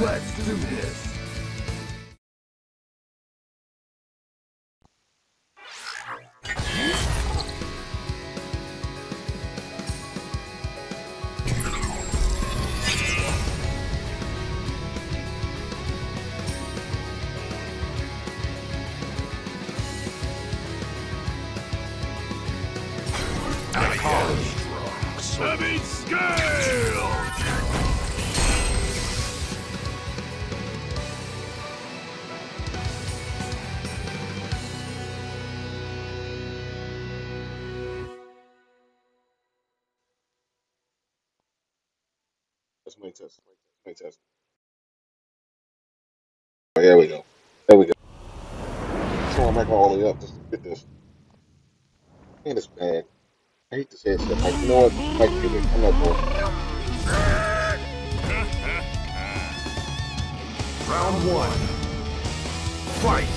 Let's do this! Heavy scale! That's my test. Oh, there we go. So I'm not going all the way up. Just get this. And it's bad. I hate to say it, but I know it's my favorite. I'm not bored. Round one. Fight!